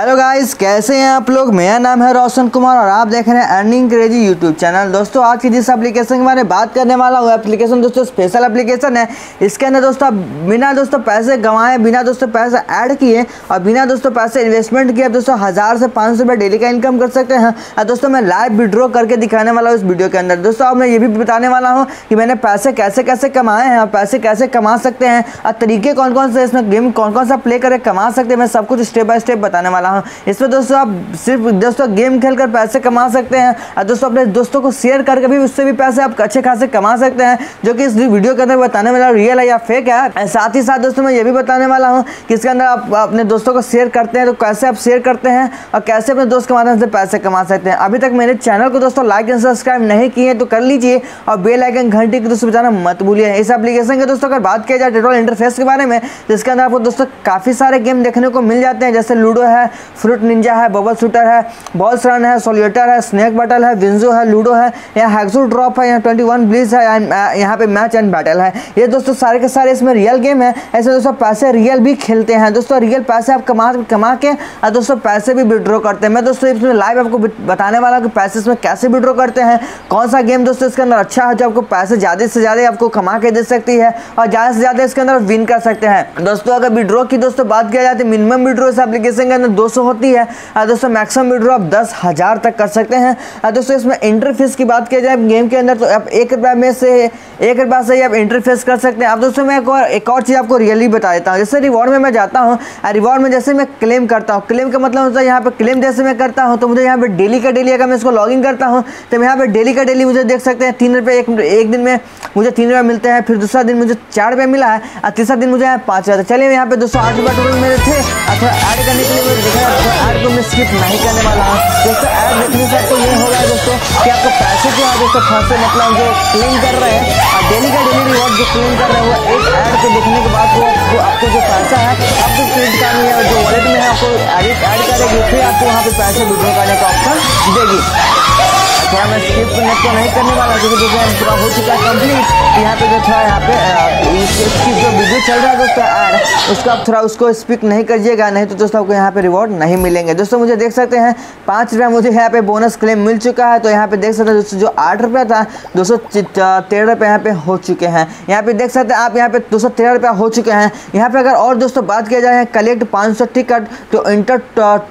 Hello guys, कैसे हैं आप लोग। मेरा नाम है रोशन कुमार और आप देख रहे हैं अर्निंग क्रेजी यूट्यूब चैनल। दोस्तों आज की जिस एप्लीकेशन के बारे में बात करने वाला हूँ, एप्लीकेशन दोस्तों स्पेशल एप्लीकेशन है। इसके अंदर दोस्तों बिना दोस्तों पैसे गंवाए, बिना दोस्तों पैसे ऐड किए और बिना दोस्तों पैसे इन्वेस्टमेंट किए आप दोस्तों 1000 से 500 रुपये डेली का इनकम कर सकते हैं। और दोस्तों मैं लाइव विड्रॉ करके दिखाने वाला हूँ इस वीडियो के अंदर। दोस्तों अब मैं ये भी बताने वाला हूँ कि मैंने पैसे कैसे कैसे कमाए हैं और पैसे कैसे कमा सकते हैं और तरीके कौन कौन से, इसमें गेम कौन कौन सा प्ले करके कमा सकते हैं। मैं सब कुछ स्टेप बाय स्टेप बताने वाला हूं। इसमें दोस्तों आप सिर्फ दोस्तों गेम खेलकर पैसे कमा सकते हैं और दोस्तों अपने दोस्तों को शेयर करके भी उससे भी पैसे आप अच्छे खासे कमा सकते हैं, जो कि इस वीडियो के अंदर बताने वाला रियल है या फेक है। साथ ही साथ दोस्तों मैं ये भी बताने वाला हूं कि इसके अंदर आप अपने दोस्तों को शेयर करते हैं तो कैसे आप शेयर करते हैं और कैसे अपने दोस्त के माध्यम से पैसे कमा सकते हैं। अभी तक मेरे चैनल को दोस्तों लाइक एंड सब्सक्राइब नहीं किए तो कर लीजिए और बेल आइकन घंटी को दोस्तों बजाना मत भूलिए। इस एप्लीकेशन के दोस्तों अगर बात किया जाए टेटोल इंटरफेस के बारे में, जिसके अंदर आपको दोस्तों काफ़ी सारे गेम देखने को मिल जाते हैं, जैसे लूडो है, फ्रूट निंजा है, बबल शूटर है, बॉल रन है, सोलिटर है, स्नेक बैटल है, विंजो है, लूडो है, यहाँ हेक्सल ड्रॉप है, यहाँ 21 ब्लिस है, यहाँ पे मैच एंड बैटल है। ये दोस्तों सारे के सारे इसमें रियल गेम है। ऐसे दोस्तों पैसे रियल भी खेलते हैं। दोस्तों रियल पैसे आप कमा के और दोस्तों पैसे भी विड्रॉ करते हैं। मैं दोस्तों इसमें लाइव आपको बताने वाला हूँ कि पैसे इसमें कैसे विड्रॉ करते हैं, कौन सा गेम दोस्तों इसके अंदर अच्छा है जो आपको पैसे ज़्यादा से ज़्यादा आपको कमा के दे सकती है और ज़्यादा से ज़्यादा इसके अंदर विन कर सकते हैं। दोस्तों अगर विड्रॉ की दोस्तों बात किया जाती है, मिनिमम विड्रॉ इस एप्लीकेशन के अंदर 200 होती है और दोस्तों मैक्सिमम विड्रॉ आप 10,000 तक कर सकते हैं। और दोस्तों इसमें एंट्री फीस की बात किया जाए गेम के अंदर तो आप ₹1 से ही आप एंट्री फीस कर सकते हैं। अब दोस्तों मैं एक और चीज़ आपको रियली बता देता हूँ। जैसे रिवॉर्ड में मैं जाता हूँ, रिवॉर्ड में जैसे मैं क्लेम करता हूँ, क्लेम का मतलब होता है यहाँ पर क्लेम जैसे मैं करता हूँ तो मुझे यहाँ पर डेली का डेली, अगर मैं इसको लॉग इन करता हूँ तो मैं यहाँ पर डेली का डेली मुझे देख सकते हैं ₹3 एक दिन में मुझे ₹3 मिलते हैं, फिर दूसरा दिन मुझे ₹4 मिला है और तीसरा दिन मुझे यहाँ ₹5। चलिए यहाँ पर ₹208 मेरे थे। अच्छा ऐड करने के लिए मुझे ऐड को मैं स्किप नहीं करने वाला हूँ। दोस्तों ऐड देखने से आपको ये होगा दोस्तों कि आपको पैसे जो है दोस्तों फंसे, मतलब जो क्लेम कर रहे हैं और डेली का डेली रिवॉर्ड जो क्लेम कर रहे हैं वो एक ऐड को देखने के बाद वो आपको जो पैसा है आपको क्रेडिट कार्ड में और जो वॉलेट में है आपको ऐड करेगी, फिर आपको वहाँ पर पैसे विड्रॉ करने का ऑप्शन देगी। थोड़ा मैं स्किप तो नहीं करने वाला क्योंकि दोस्तों हम पूरा हो चुका है कंप्लीट। यहाँ पे जो थोड़ा यहाँ पे इसकी जो वीडियो चल रहा है दोस्तों ऐड, उसका आप थोड़ा उसको स्किप नहीं करिएगा, नहीं तो दोस्तों आपको यहाँ पे रिवॉर्ड नहीं मिलेंगे। दोस्तों मुझे देख सकते हैं ₹5 मुझे यहाँ पे बोनस क्लेम मिल चुका है। तो यहाँ पे देख सकते हैं दोस्तों जो ₹8 था ₹213 यहाँ पे हो चुके हैं। यहाँ पे देख सकते हैं आप यहाँ पे ₹213 हो चुके हैं। यहाँ पे अगर और दोस्तों बात किया जाए collect 500 ticket to enter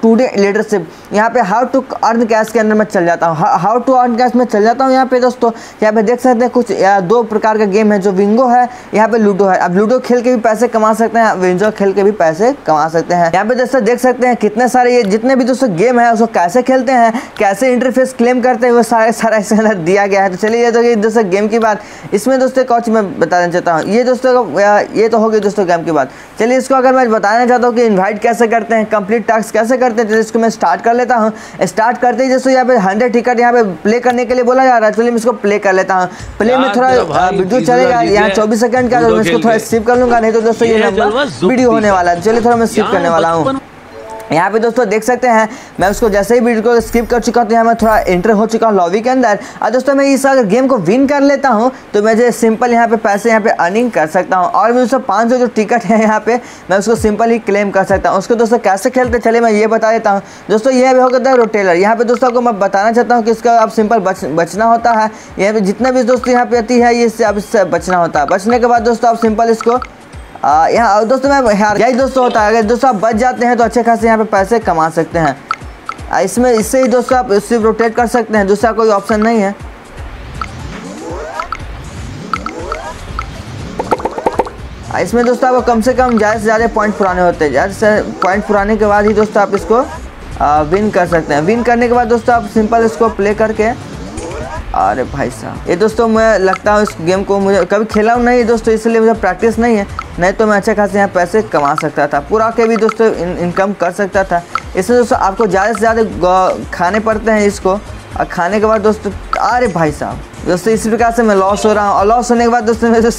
today leadership, यहाँ पे हाउ टू अर्न कैश के अंदर मैं चल जाता हूँ। हाउ टू अर्न कैश में चल जाता हूँ। यहाँ पे दोस्तों यहाँ पे देख सकते हैं कुछ 2 प्रकार का गेम है, जो विंगो है, यहाँ पे लूडो है। अब लूडो खेल के भी पैसे कमा सकते हैं, विंजो खेल के भी पैसे कमा सकते हैं। यहाँ पे दोस्तों देख सकते हैं कितने सारे ये जितने भी दोस्तों गेम है उसको कैसे खेलते हैं, कैसे इंटरफेस क्लेम करते हैं, वो सारा इसके अंदर दिया गया है। तो चलिए ये तो ये दोस्तों गेम की बात। इसमें दोस्तों एक और चीज़ मैं बताना चाहता हूँ, ये दोस्तों ये तो होगी दोस्तों गेम की बात। चलिए इसको अगर मैं बताना चाहता हूँ कि इन्वाइट कैसे करते हैं, कंप्लीट टास्क कैसे करते हैं। चलिए इसको मैं स्टार्ट कर लेता हूँ। स्टार्ट करते ही दोस्तों यहाँ पे 100 टिकट यहाँ पे प्ले करने के लिए बोला जा रहा है। चलिए मैं इसको प्ले कर लेता हूँ। प्ले में थोड़ा वीडियो चलेगा यहाँ 24 सेकंड का, तो मैं इसको थोड़ा स्किप कर लूँगा, नहीं तो दोस्तों ये नंबर वीडियो होने वाला है। चलिए थोड़ा मैं स्किप करने वाला हूँ। यहाँ पे दोस्तों देख सकते हैं मैं उसको जैसे ही वीडियो को स्किप कर चुका हूँ तो यहाँ मैं थोड़ा एंटर हो चुका हूँ लॉबी के अंदर। और दोस्तों मैं इस अगर गेम को विन कर लेता हूँ तो मैं जो सिंपल यहाँ पे पैसे यहाँ पे अर्निंग कर सकता हूँ और मैं दोस्तों 500 जो टिकट है यहाँ पे मैं उसको सिंपल ही क्लेम कर सकता हूँ। उसको दोस्तों कैसे खेलते चले मैं ये बता देता हूँ। दोस्तों यह भी होता है रोटेलर। यहाँ पर दोस्तों को मैं बताना चाहता हूँ कि इसका आप सिंपल बचना होता है। यहाँ पर जितना भी दोस्तों यहाँ पे आती है ये इससे आप इससे बचना होता है। बचने के बाद दोस्तों आप सिंपल इसको यहाँ दोस्तों मैं यही दोस्तों होता है। अगर दोस्तों आप बच जाते हैं तो अच्छे खासे यहाँ पे पैसे कमा सकते हैं। इसमें इससे ही दोस्तों आप इससे रोटेट कर सकते हैं, दूसरा कोई ऑप्शन नहीं है। इसमें दोस्तों आपको कम से कम ज़्यादा से ज़्यादा पॉइंट पुराने होते हैं। ज़्यादा से पॉइंट पुराने के बाद ही दोस्तों आप इसको विन कर सकते हैं। विन करने के बाद दोस्तों आप सिंपल इसको प्ले करके, अरे भाई साहब ये दोस्तों मैं लगता हूँ इस गेम को मुझे कभी खेला हूँ नहीं दोस्तों, इसलिए मुझे प्रैक्टिस नहीं है, नहीं तो मैं अच्छे खासे यहाँ पैसे कमा सकता था, पूरा के भी दोस्तों इनकम कर सकता था। इससे दोस्तों आपको ज़्यादा से ज़्यादा खाने पड़ते हैं इसको और खाने के बाद दोस्तों, अरे भाई साहब दोस्तों इसी प्रकार से मैं लॉस हो रहा हूँ और लॉस होने के बाद दोस्तों मेरे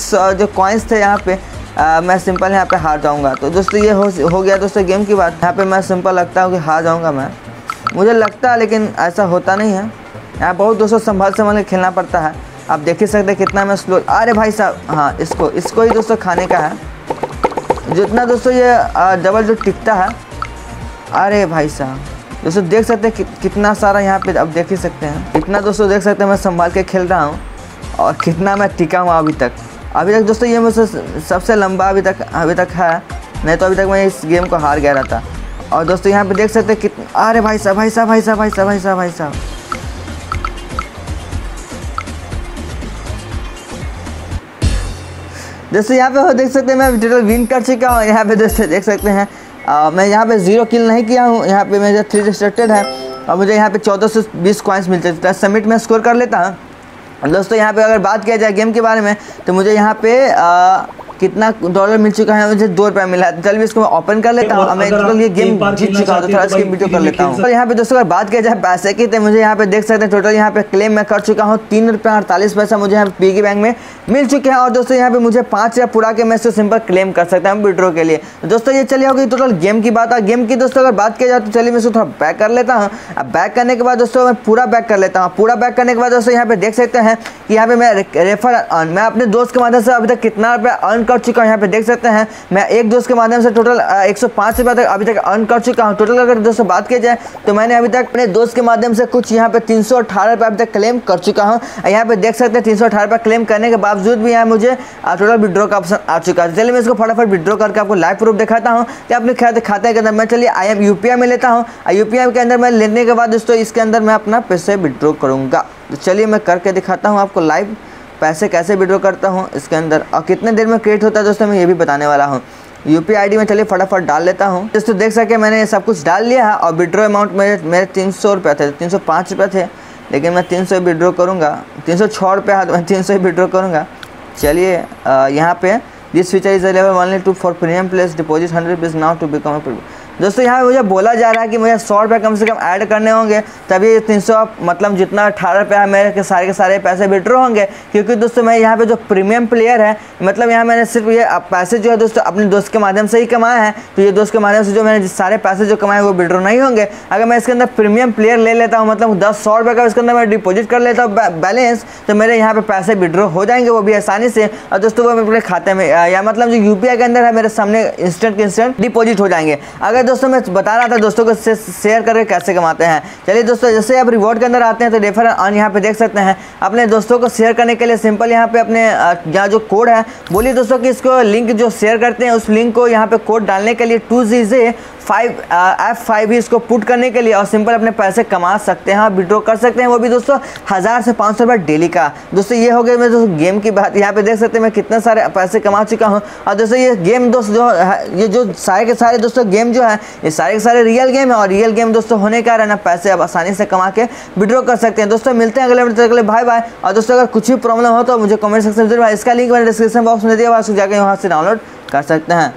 जो कॉइन्स थे यहाँ पर मैं सिंपल यहाँ पर हार जाऊँगा। तो दोस्तों ये हो गया दोस्तों गेम की बात। यहाँ पर मैं सिंपल लगता हूँ कि हार जाऊँगा मैं, मुझे लगता है, लेकिन ऐसा होता नहीं है। यहाँ बहुत दोस्तों संभाल के खेलना पड़ता है। आप देख ही सकते हैं कितना मैं स्लो, अरे भाई साहब हाँ इसको ही दोस्तों खाने का है। जितना दोस्तों ये डबल जो टिकता है अरे भाई साहब दोस्तों देख सकते हैं कितना सारा यहाँ पे अब देख ही सकते हैं। कितना दोस्तों देख सकते हैं मैं संभाल के खेल रहा हूँ और कितना मैं टिका हुआ अभी तक दोस्तों। ये मुझसे सबसे लंबा अभी तक है, नहीं तो अभी तक मैं इस गेम को हार गया रहा था। और दोस्तों यहाँ पे देख सकते हैं कितना, अरे भाई साहब दोस्तों यहाँ पे देख सकते हैं मैं टोटल विन कर चुका हूँ। यहाँ पे दोस्तों देख सकते हैं मैं यहाँ पे 0 किल नहीं किया हूँ, यहाँ पे मेरा 3 डिस्ट्रक्टेड है और मुझे यहाँ पे 1420 कॉइन्स मिलते थे। समिट में स्कोर कर लेता हूँ दोस्तों। यहाँ पे अगर बात किया जाए गेम के बारे में तो मुझे यहाँ पे कितना डॉलर मिल चुका है, मुझे 2 रुपया मिला। चल भी इसको मैं ओपन कर लेता हूँ, मैं टोटल ये गेम जीत चुका हूँ तो थोड़ा इसकी वीडियो कर लेता हूँ। और यहाँ पे दोस्तों अगर बात किया जाए पैसे की तो मुझे यहाँ पे देख सकते हैं टोटल यहाँ पे क्लेम मैं कर चुका हूँ 3 रुपये 48 पैसा मुझे यहाँ पे पिगी बैंक में मिल चुके हैं। और दोस्तों यहाँ पे मुझे 5 रुपया पूरा के मैं इसको सिंपल क्लेम कर सकता हूँ विड्रो के लिए। दोस्तों ये चलिए होगी टोटल गेम की बात। और गेम की दोस्तों अगर बात किया जाए तो चलिए मैं इसको थोड़ा बैक कर लेता हूँ। अब बैक करने के बाद दोस्तों मैं पूरा बैक कर लेता हूँ। पूरा बैक करने के बाद दोस्तों यहाँ पे देख सकते हैं कि यहाँ पे मैं रेफर अर्न, मैं अपने दोस्त के माध्यम से अभी तक कितना रुपया अर्न कर चुका हूँ। यहाँ पे देख सकते हैं मैं एक दोस्त के माध्यम से टोटल 105 रुपया तक अभी तक अर्न कर चुका हूँ। टोटल अगर दोस्तों बात की जाए तो मैंने अभी तक अपने दोस्त के माध्यम से कुछ यहाँ पे 318 रुपया अभी तक क्लेम कर चुका हूँ। यहाँ पे देख सकते हैं 318 रुपया क्लेम करने के बावजूद भी यहाँ मुझे टोटल विड्रॉ का ऑप्शन आ चुका है। चलिए मैं इसको फटाफट विड्रॉ करके आपको लाइव प्रूफ दिखाता हूँ कि अपने खाते के अंदर मैं चलिए UPI में लेता हूँ। UPI के अंदर मैं लेने के बाद दोस्तों इसके अंदर मैं अपना पैसे विड्रॉ करूँगा। तो चलिए मैं करके दिखाता हूँ आपको लाइव पैसे कैसे विड्रॉ करता हूँ इसके अंदर, और कितने देर में क्रिएट होता है दोस्तों मैं ये भी बताने वाला हूँ। UPI ID में चलिए फटाफट डाल लेता हूँ। दोस्तों देख सके मैंने सब कुछ डाल लिया है और विड्रॉ अमाउंट मेरे 300 रुपये थे, 305 रुपये थे, लेकिन मैं 300 विड्रॉ करूँगा। 306 रुपये है तो मैं 300 विड्रॉ करूँगा। चलिए यहाँ पे this feature is available only to for premium place deposit 100 rupees now to become दोस्तों यहाँ पे मुझे बोला जा रहा है कि मुझे 100 रुपये कम से कम ऐड करने होंगे तभी 300 मतलब जितना 18 रुपया मेरे के सारे पैसे विड्रॉ होंगे। क्योंकि दोस्तों मैं यहाँ पे जो प्रीमियम प्लेयर है, मतलब यहाँ मैंने सिर्फ ये पैसे जो है दोस्तों अपने दोस्त के माध्यम से ही कमाए हैं, तो ये दोस्त के माध्यम से जो मैंने सारे पैसे जो कमाए वो विड्रॉ नहीं होंगे। अगर मैं इसके अंदर प्रीमियम प्लेयर ले लेता हूँ, मतलब 10 100 रुपये का इसके अंदर मैं डिपोजिट कर लेता हूँ बैलेंस, तो मेरे यहाँ पर पैसे विड्रॉ हो जाएंगे वो भी आसानी से। और दोस्तों वो मेरे खाते में या मतलब जो UPI के अंदर है मेरे सामने इंस्टेंट डिपोजिट हो जाएंगे। अगर दोस्तों मैं बता रहा था दोस्तों को शेयर करके कैसे कमाते हैं। चलिए दोस्तों जैसे आप रिवॉर्ड के अंदर आते हैं तो रेफर ऑन यहाँ पे देख सकते हैं अपने दोस्तों को शेयर करने के लिए सिंपल यहाँ पे अपने यहाँ जो कोड है बोलिए दोस्तों कि इसको लिंक जो शेयर करते हैं उस लिंक को यहाँ पे कोड डालने के लिए 2GZ5F5 ही इसको पुट करने के लिए, और सिंपल अपने पैसे कमा सकते हैं और विड्रॉ कर सकते हैं, वो भी दोस्तों 1000 से 500 रुपये डेली का। दोस्तों ये हो गया मैं दोस्तों गेम की बात। यहाँ पे देख सकते हैं मैं कितने सारे पैसे कमा चुका हूँ। और दोस्तों ये गेम दोस्त जो ये जो सारे के सारे दोस्तों गेम जो है ये सारे के सारे रियल गेम है, और रियल गेम दोस्तों होने का रहना पैसे अब आसानी से कमा के विड्रॉ कर सकते हैं। दोस्तों मिलते हैं अगले वीडियो के लिए, बाय बाय। और दोस्तों अगर कुछ भी प्रॉब्लम हो तो मुझे कमेंट सेक्शन में जरूर, इसका लिंक मैंने डिस्क्रिप्शन बॉक्स में दिया हुआ है, उसको जाकर यहाँ से डाउनलोड कर सकते हैं।